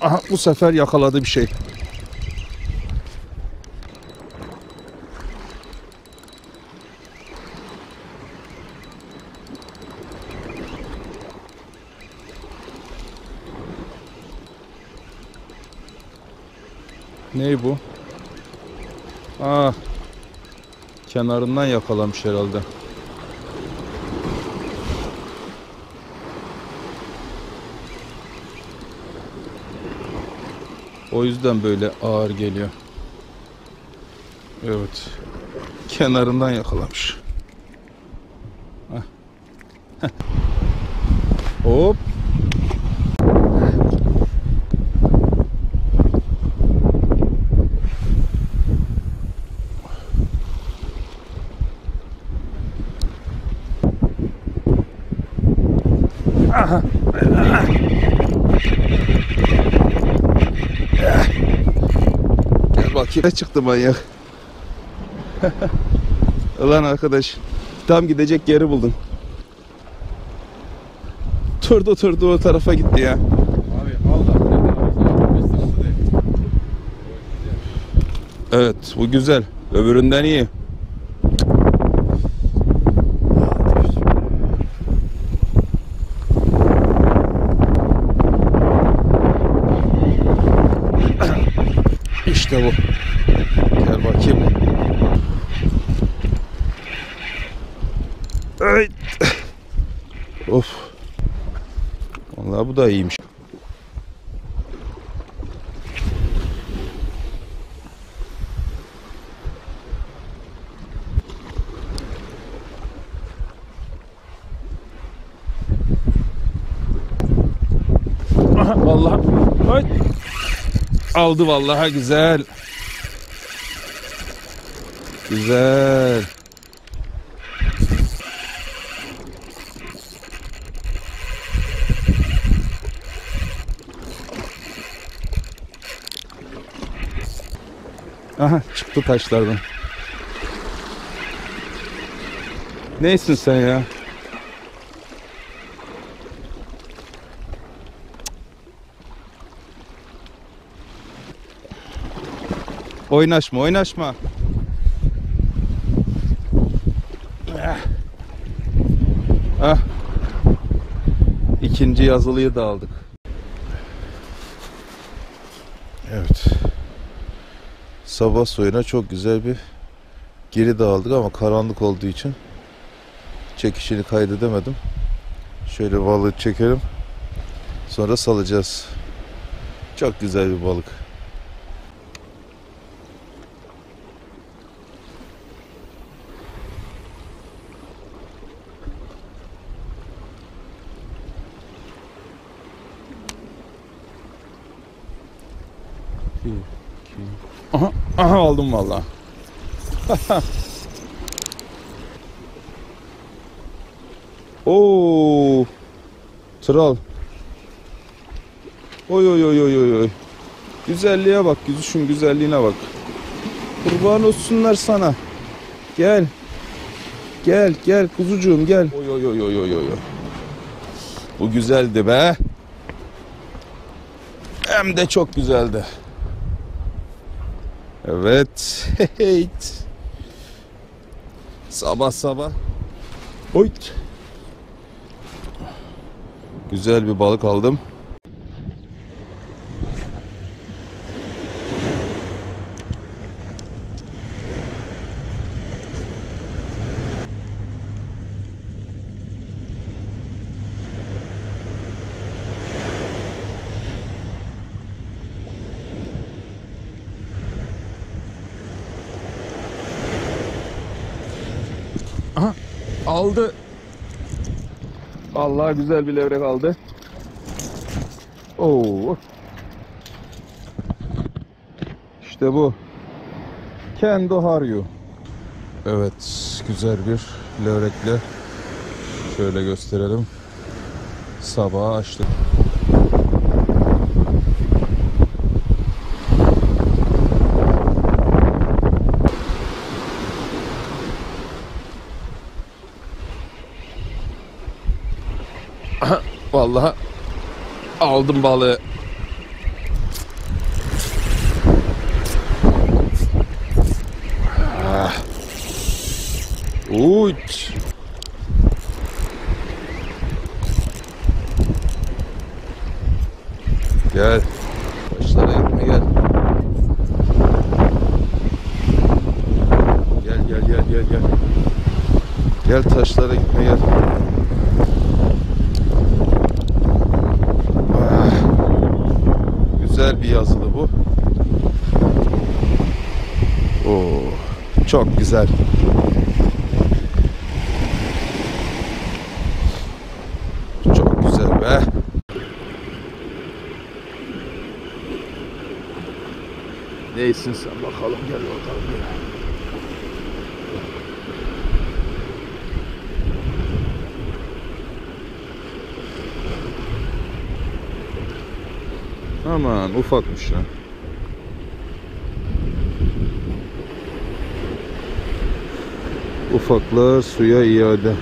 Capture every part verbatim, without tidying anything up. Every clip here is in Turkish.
Aha, bu sefer yakaladı bir şey. Ney bu? Ah, kenarından yakalamış herhalde. O yüzden böyle ağır geliyor. Evet. Kenarından yakalamış. Hop. Aha. Bakayım. Çıktı manyak. Ulan arkadaş, tam gidecek yeri buldum. Turdu turdu o tarafa gitti ya. Abi Allah. Evet, bu güzel. Öbüründen iyi. İşte bu. Gel bakayım. Evet. Of. Vallahi bu da iyiymiş. Aha, vallahi. Ay. Aldı vallahi, güzel. Güzel. Aha, çıktı taşlardan. Neysin sen ya? Oynaşma, oynaşma. Ah. İkinci yazılıyı da aldık. Evet. Sabah suyuna çok güzel bir geri de aldık ama karanlık olduğu için çekişini kaydedemedim. Şöyle balığı çekelim. Sonra salacağız. Çok güzel bir balık. Aha, aha, aldım vallahi. Oo, tral. Oy oy oy oy oy. Güzelliğe bak, yüzüşün güzelliğine bak. Kurban olsunlar sana. Gel. Gel gel kuzucuğum, gel. Oy oy oy oy oy oy. Bu güzeldi be. Hem de çok güzeldi. Evet. Sabah sabah. Oy. Güzel bir balık aldım. Aha, aldı. Allah, güzel bir levrek aldı. Oo. İşte bu. Kendo Haryu. Evet, güzel bir levrekle şöyle gösterelim. Sabaha açtık. Vallahi aldım balığı. Uç. Gel. Başlara yürüme gel. Gel gel gel gel gel. Gel taşlara gitme gel. Ah. Güzel bir yazılı bu. Oo, çok güzel. Çok güzel be. Neysin sen bakalım, gel bakalım. Aman ufakmış lan. Ufaklar suya iade.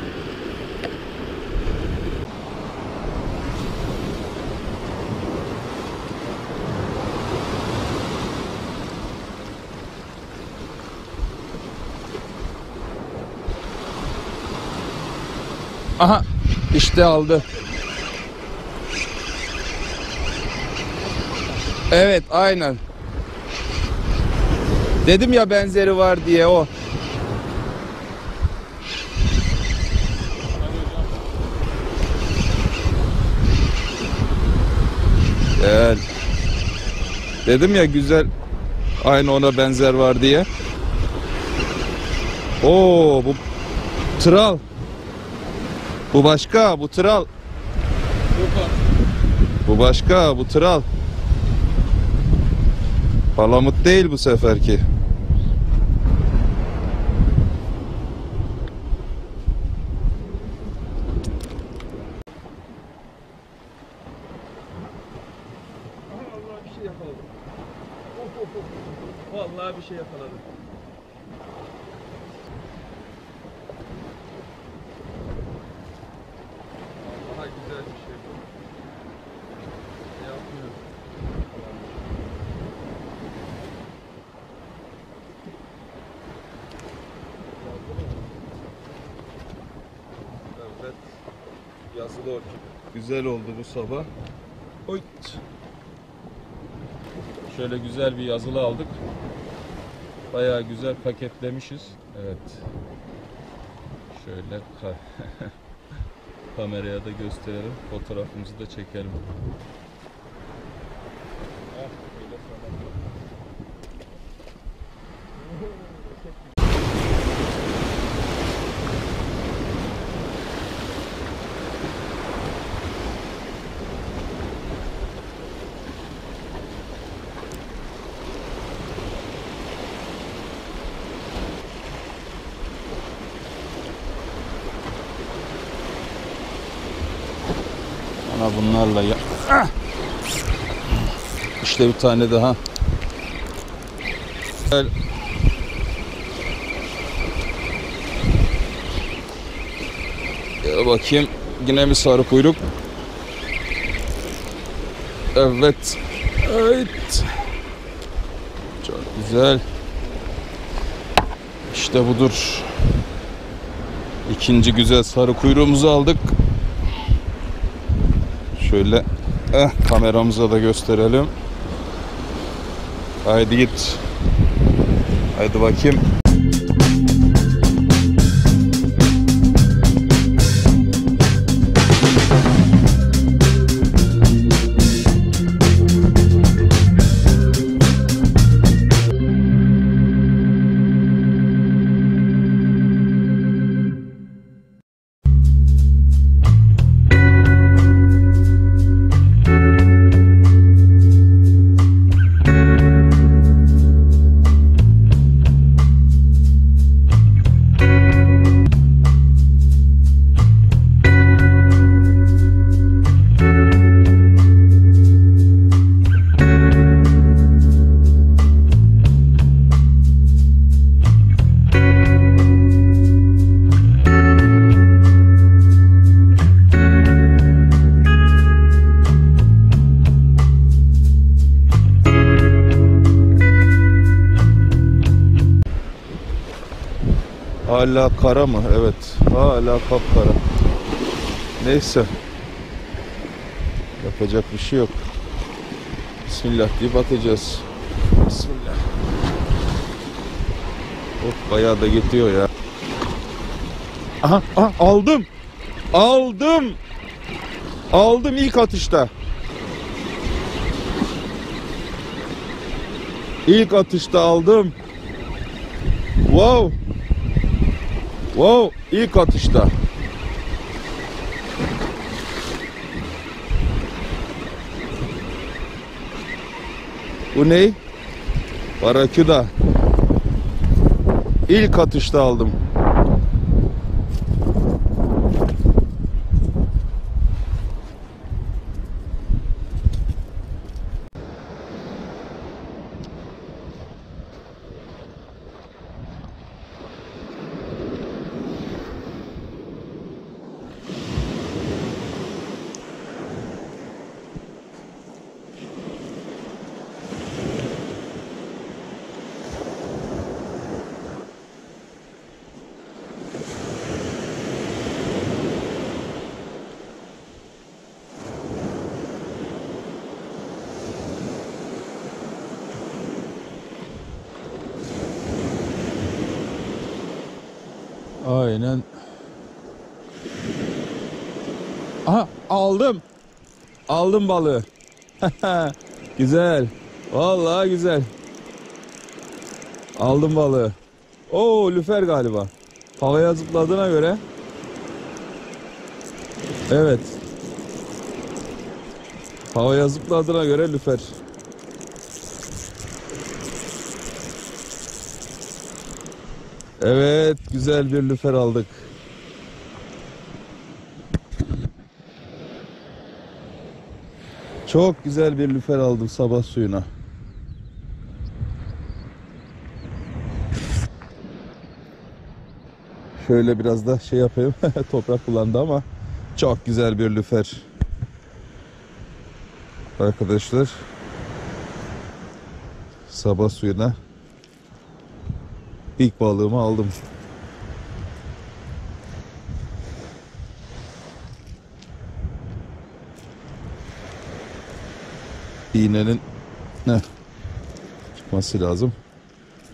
Aha, işte aldı. Evet, aynen. Dedim ya benzeri var diye o. Gel. Dedim ya güzel, aynı ona benzer var diye. Oo, bu tral. Bu başka, bu tral. Bu başka, bu tral. Palamut değil bu seferki. Vallahi bir şey yakaladım. Of of of. Vallahi bir şey yakaladım. Vallahi güzel bir şey. Yapmıyorum. Evet. Yazılı orkide. Güzel oldu bu sabah. Oy. Şöyle güzel bir yazılı aldık. Bayağı güzel paketlemişiz. Evet. Şöyle ka kameraya da gösterelim. Fotoğrafımızı da çekelim. Bunlarla ya. İşte bir tane daha. Güzel. Ya bakayım. Yine mi sarı kuyruk? Evet. Evet. Çok güzel. İşte budur. İkinci güzel sarı kuyruğumuzu aldık. Şöyle eh, kameramıza da gösterelim. Haydi git. Haydi bakayım. Hala kara mı? Evet. Hala kapkara. Neyse. Yapacak bir şey yok. Bismillah deyip atacağız. Bismillah. Of, bayağı da gidiyor ya. Aha, aha, aldım. Aldım. Aldım ilk atışta. İlk atışta aldım. Wow. Wow, ilk atışta. Bu ne? Barracuda. İlk atışta aldım. Aynen. Aha, aldım. Aldım balığı. Güzel. Vallahi güzel. Aldım balığı. Oo, lüfer galiba. Havaya zıpladığına göre. Evet. Havaya zıpladığına göre lüfer. Evet, güzel bir lüfer aldık. Çok güzel bir lüfer aldım sabah suyuna. Şöyle biraz da şey yapayım. Toprak kullandı ama çok güzel bir lüfer. Arkadaşlar, sabah suyuna İlk balığımı aldım. İğnenin ne çıkması lazım.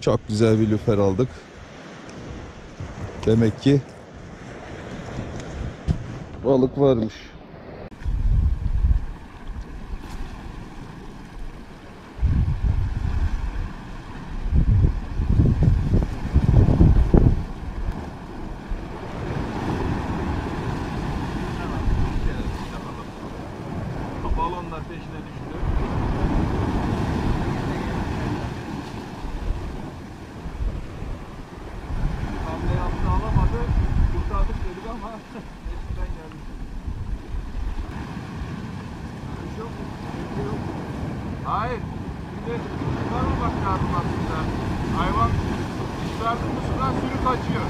Çok güzel bir lüfer aldık. Demek ki balık varmış. Hayır, bir de bak lazım aslında. Hayvan dışlarda bu sudan sürü kaçıyor.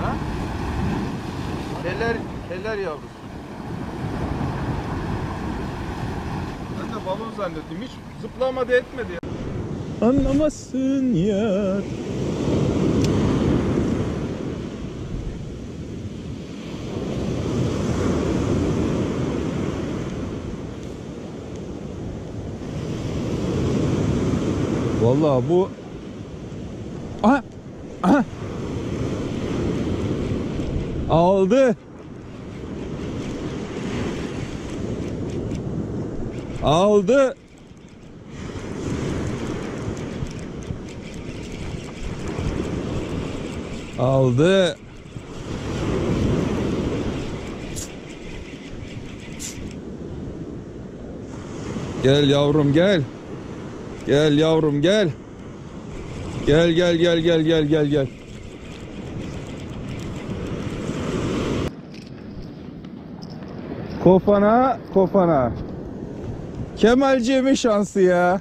Ha? Keller, keller yavrusu. Ben de balon zannettim, hiç zıplamadı etmedi ya. Anlamazsın ya. Vallahi bu. Aha. Aha. Aldı. Aldı. Aldı. Gel yavrum gel. Gel yavrum gel. Gel gel gel gel gel gel gel. Kofana, kofana. Kemalciğimin şansı ya.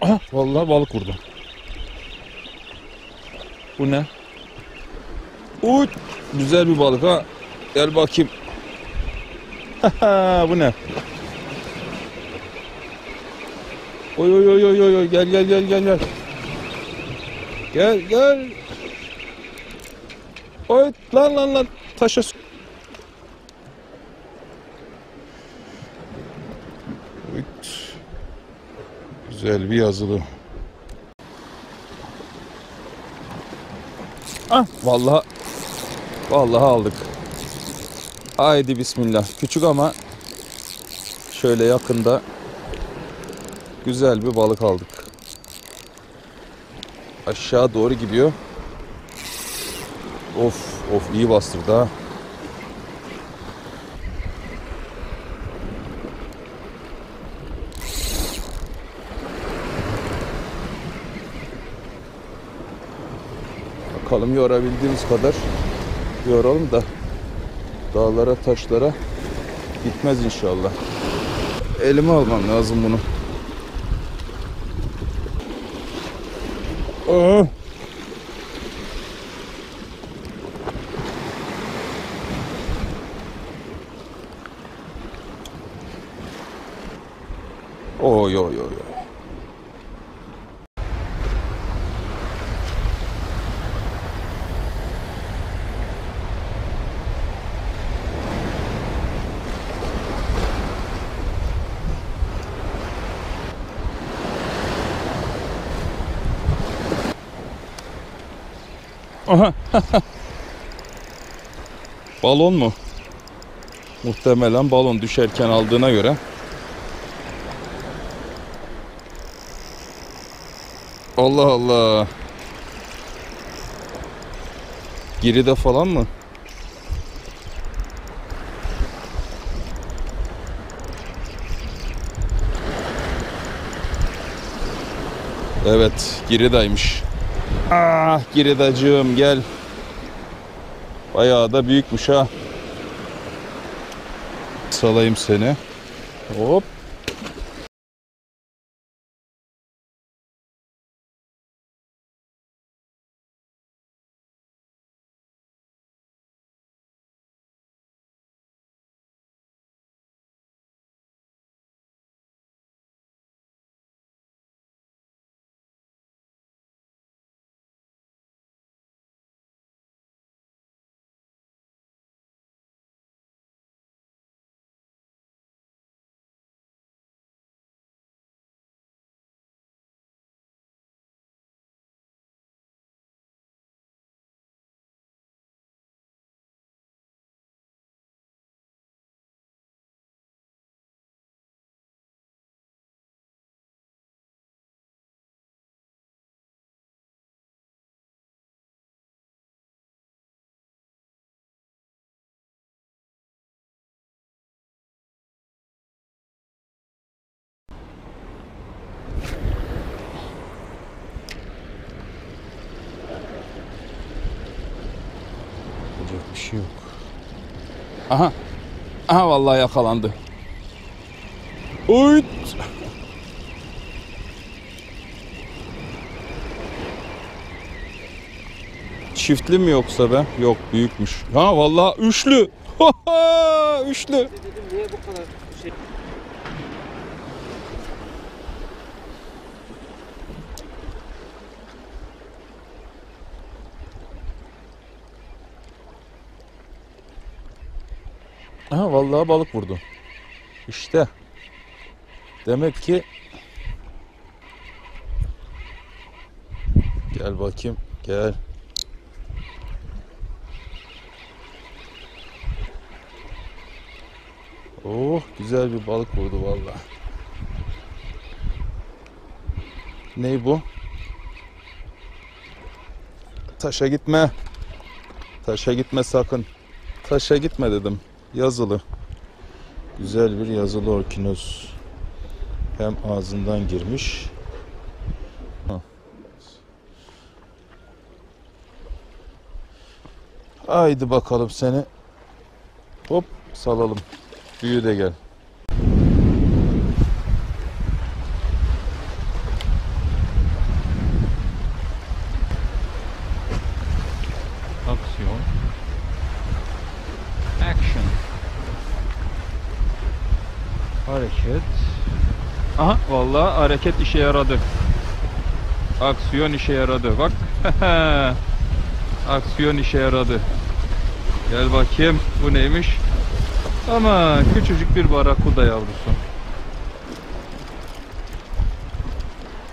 Aha, vallahi balık vurdum. Bu ne? Uç, güzel bir balık ha. Gel bakayım. Bu ne? Oy oy oy oy oy, gel gel gel gel gel. Gel gel. Oy lan lan lan taşa. Evet. Güzel bir yazılı. Ah vallahi vallahi aldık. Haydi bismillah. Küçük ama şöyle yakında güzel bir balık aldık. Aşağı doğru gidiyor. Of of, iyi bastırdı ha. Bakalım yorabildiğimiz kadar yoralım da dağlara taşlara gitmez inşallah. Elime almam lazım bunu. Aa. Oy oy oy. Aha. Balon mu? Muhtemelen balon, düşerken aldığına göre. Allah Allah. Geride falan mı? Evet, giridaymış. Ah giridacığım gel. Bayağı da büyükmüş ha. Salayım seni. Hop. Bir şey yok. Aha. Aha vallahi yakalandı. Uyut. Çiftli mi yoksa be? Yok, büyükmüş. Ha vallahi üçlü. Üçlü. Niye bu kadar şey? Ha vallahi balık vurdu. İşte. Demek ki gel bakayım, gel. Oh, güzel bir balık vurdu vallahi. Ney bu? Taşa gitme. Taşa gitme sakın. Taşa gitme dedim. Yazılı. Güzel bir yazılı orkinoz. Hem ağzından girmiş. Ha. Haydi bakalım seni. Hop salalım. Büyü de gel. Hareket. Aha vallahi hareket işe yaradı. Aksiyon işe yaradı. Bak. Aksiyon işe yaradı. Gel bakayım. Bu neymiş? Ama küçücük bir barakuda yavrusu.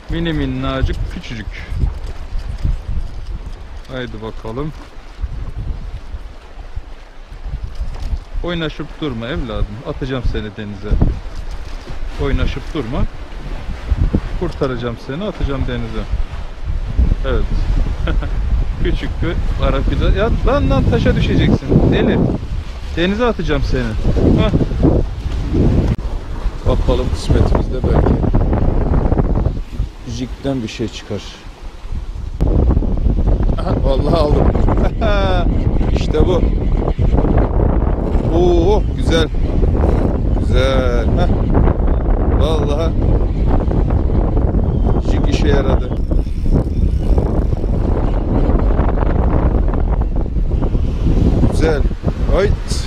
Mini minnacık küçücük. Haydi bakalım. Oynaşıp durma evladım. Atacağım seni denize. Oynaşıp durma. Kurtaracağım seni, atacağım denize. Evet. Küçük bir barakuda. Ya lan lan taşa düşeceksin. Deli. Denize atacağım seni. Hah. Bakalım kısmetimizde belki jig'den bir şey çıkar. Aha, vallahi aldım. İşte bu. Oo güzel. Güzel. Hah. Vallahi jig işe yaradı. Güzel. Hayt.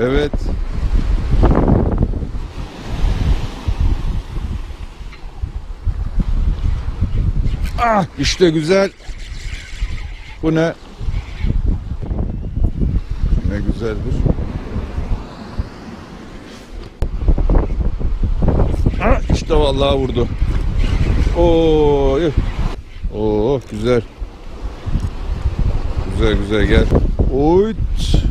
Evet. Ah işte güzel. Bu ne? Ne güzeldir. Ah işte vallahi vurdu. Oo. Oo güzel. Güzel güzel gel. Oyt.